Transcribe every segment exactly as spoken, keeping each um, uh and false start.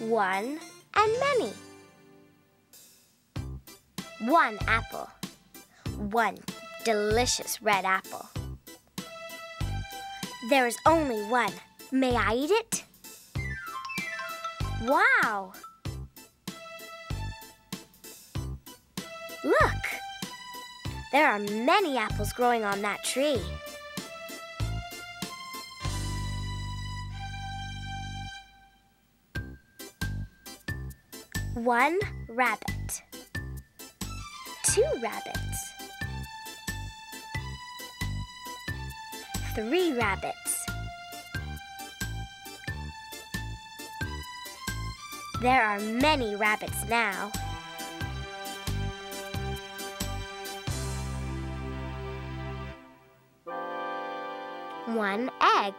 one and many. One apple, one delicious red apple. There is only one. May I eat it? Wow! Look! There are many apples growing on that tree. One rabbit. Two rabbits. Three rabbits. There are many rabbits now. One egg.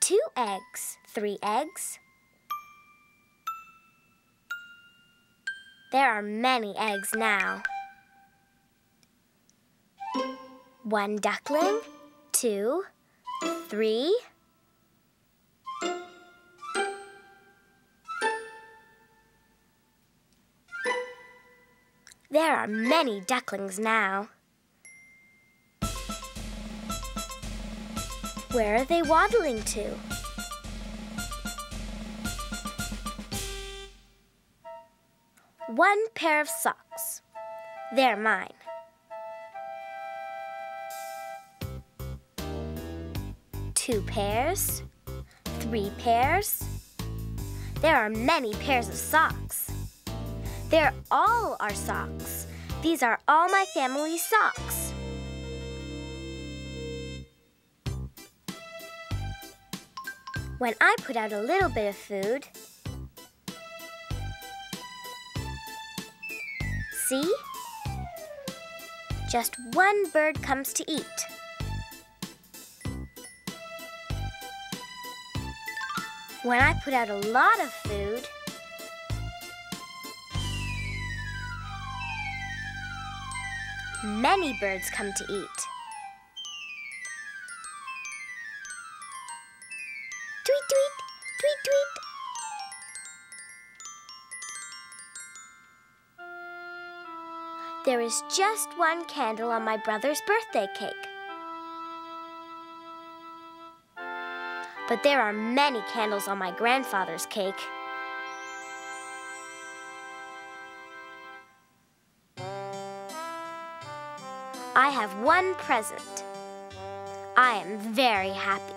Two eggs. Three eggs. There are many eggs now. One duckling, two, three. There are many ducklings now. Where are they waddling to? One pair of socks. They're mine. Two pairs, three pairs. There are many pairs of socks. They're all our socks. These are all my family's socks. When I put out a little bit of food, see? Just one bird comes to eat. When I put out a lot of food, many birds come to eat. Tweet, tweet, tweet, tweet. There is just one candle on my brother's birthday cake. But there are many candles on my grandfather's cake. I have one present. I am very happy.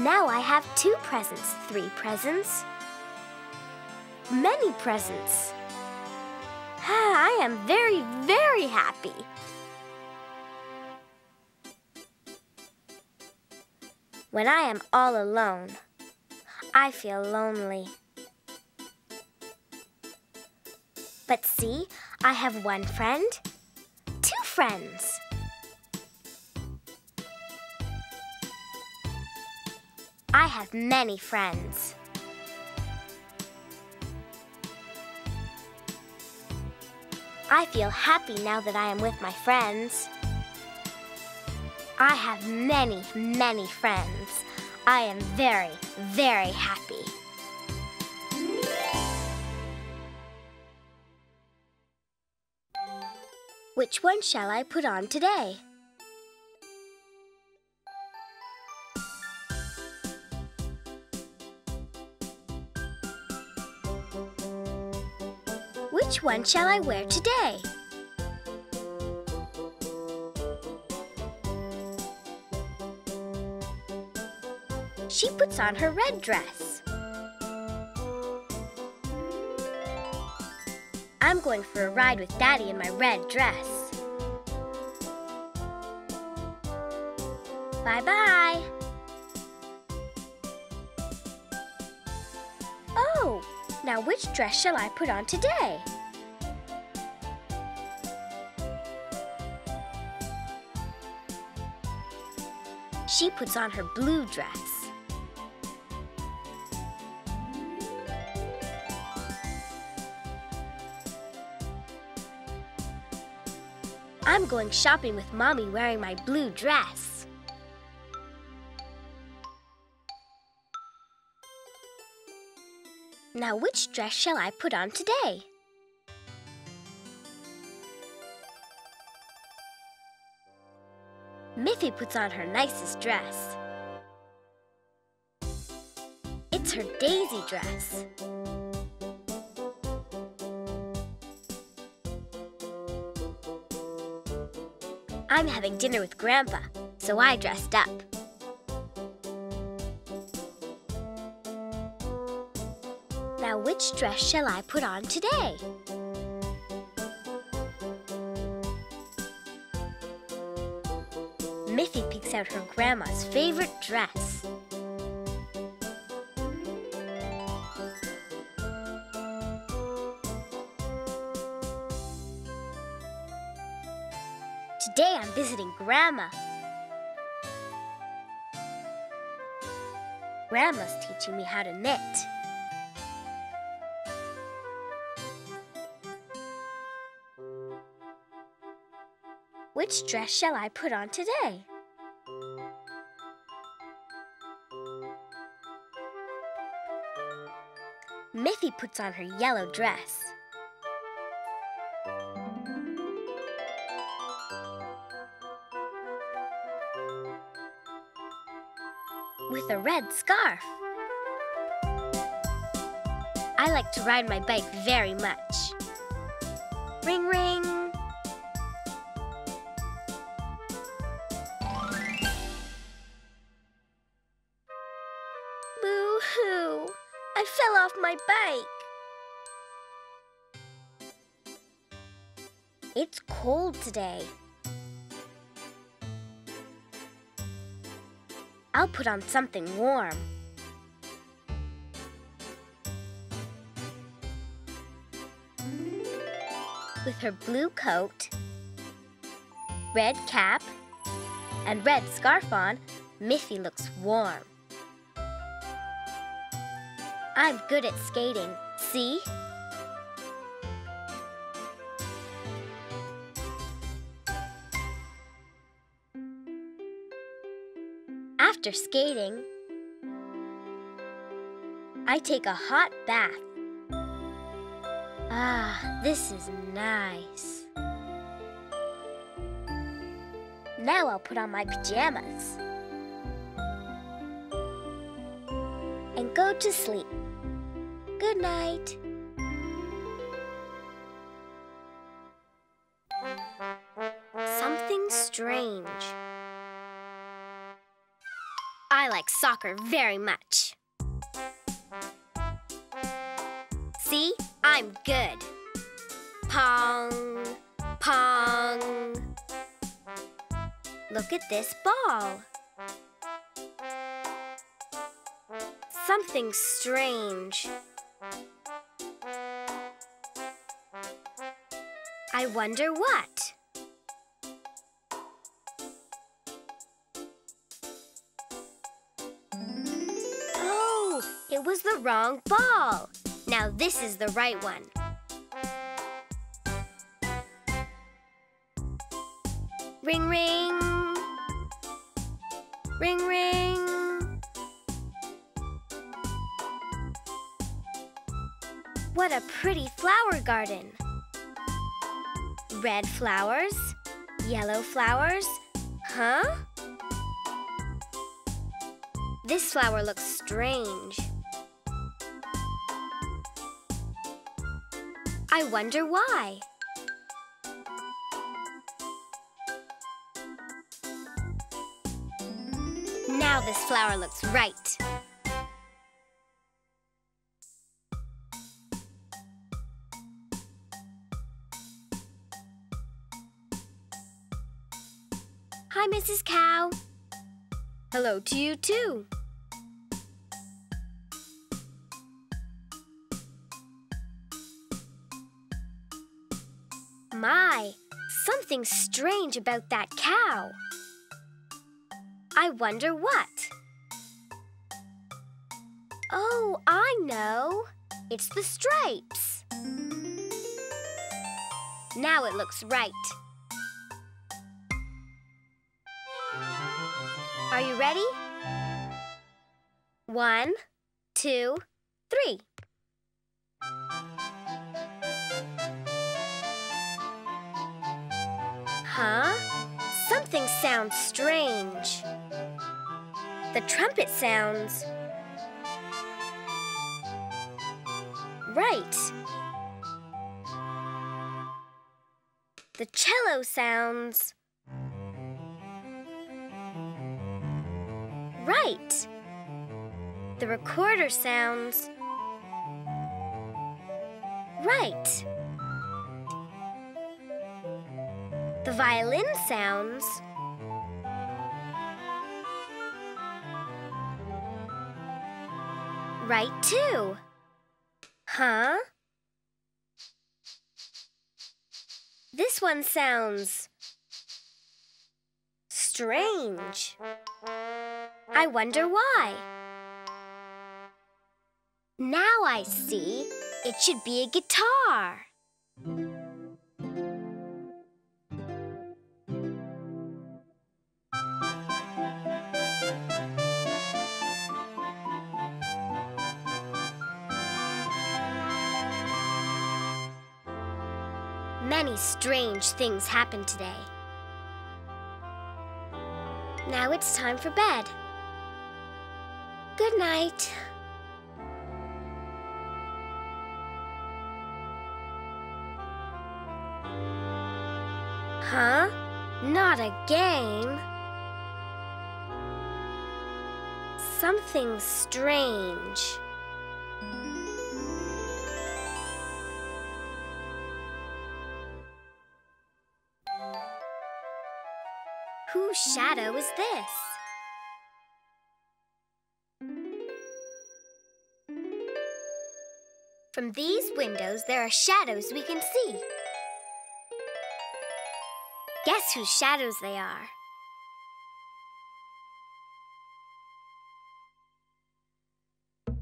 Now I have two presents, three presents, many presents. I am very, very happy. When I am all alone, I feel lonely. But see, I have one friend, two friends. I have many friends. I feel happy now that I am with my friends. I have many, many friends. I am very, very happy. Which one shall I put on today? Which one shall I wear today? She puts on her red dress. I'm going for a ride with Daddy in my red dress. Bye-bye. Oh, now which dress shall I put on today? She puts on her blue dress. I'm going shopping with Mommy wearing my blue dress. Now which dress shall I put on today? Miffy puts on her nicest dress. It's her daisy dress. I'm having dinner with Grandpa, so I dressed up. Now which dress shall I put on today? Miffy picks out her grandma's favorite dress. Today I'm visiting Grandma. Grandma's teaching me how to knit. Which dress shall I put on today? Miffy puts on her yellow dress. With a red scarf. I like to ride my bike very much. Ring, ring. Boo-hoo! I fell off my bike. It's cold today. I'll put on something warm. With her blue coat, red cap, and red scarf on, Miffy looks warm. I'm good at skating, see? After skating, I take a hot bath. Ah, this is nice. Now I'll put on my pajamas and go to sleep. Good night. Something strange. I like soccer very much. See, I'm good. Pong, pong. Look at this ball. Something strange. I wonder what. It was the wrong ball. Now this is the right one. Ring, ring. Ring, ring. What a pretty flower garden. Red flowers, yellow flowers, huh? This flower looks strange. I wonder why. Now this flower looks right. Hi, Missus Cow. Hello to you too. My, something strange about that cow. I wonder what. Oh, I know. It's the stripes. Now it looks right. Are you ready? One, two, three. Huh? Something sounds strange. The trumpet sounds. Right. The cello sounds. Right. The recorder sounds. Right. The violin sounds. Right too. Huh? This one sounds strange. I wonder why. Now I see. It should be a guitar. Many strange things happened today. Now it's time for bed. Good night. Huh? Not a game. Something strange. Whose shadow is this? From these windows, there are shadows we can see. Guess whose shadows they are.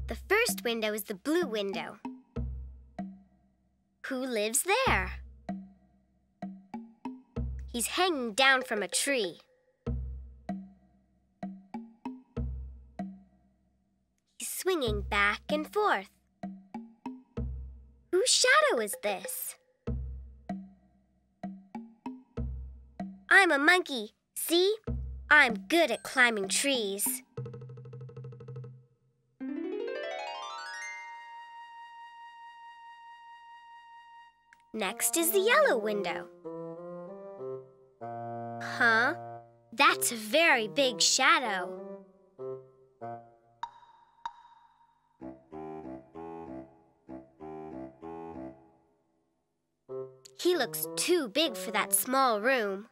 The first window is the blue window. Who lives there? He's hanging down from a tree. He's swinging back and forth. Whose shadow is this? I'm a monkey. See? I'm good at climbing trees. Next is the yellow window. Huh? That's a very big shadow. He looks too big for that small room.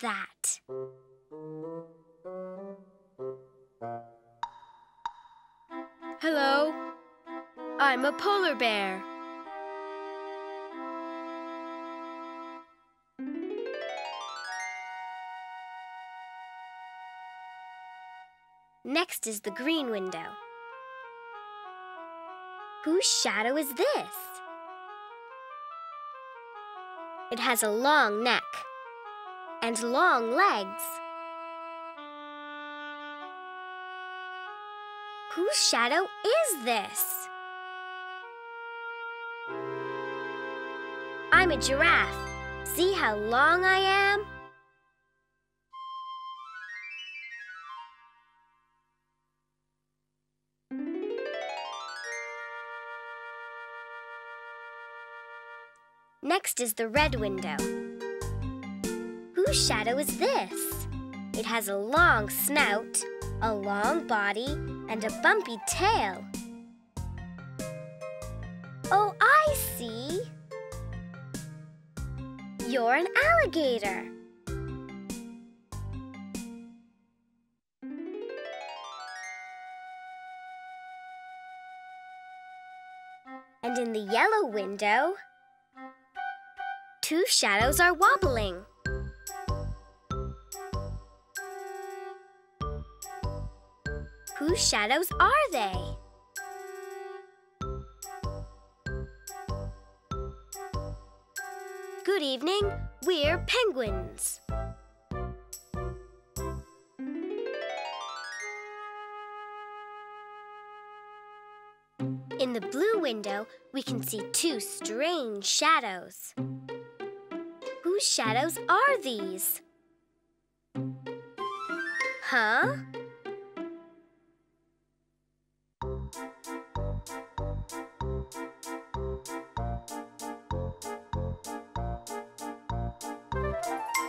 That? Hello, I'm a polar bear. Next is the green window. Whose shadow is this? It has a long neck. And long legs. Whose shadow is this? I'm a giraffe. See how long I am? Next is the red window. Whose shadow is this? It has a long snout, a long body, and a bumpy tail. Oh, I see. You're an alligator. And in the yellow window, two shadows are wobbling. Whose shadows are they? Good evening. We're penguins. In the blue window, we can see two strange shadows. Whose shadows are these? Huh?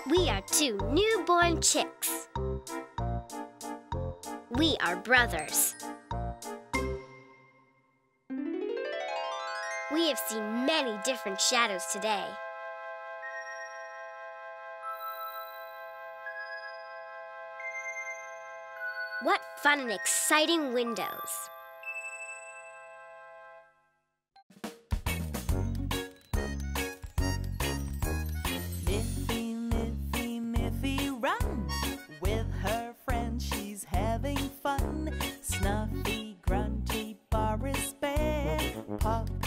We are two newborn chicks. We are brothers. We have seen many different shadows today. What fun and exciting windows! Having fun, Snuffy, Grunty, Bar is Bear, Pop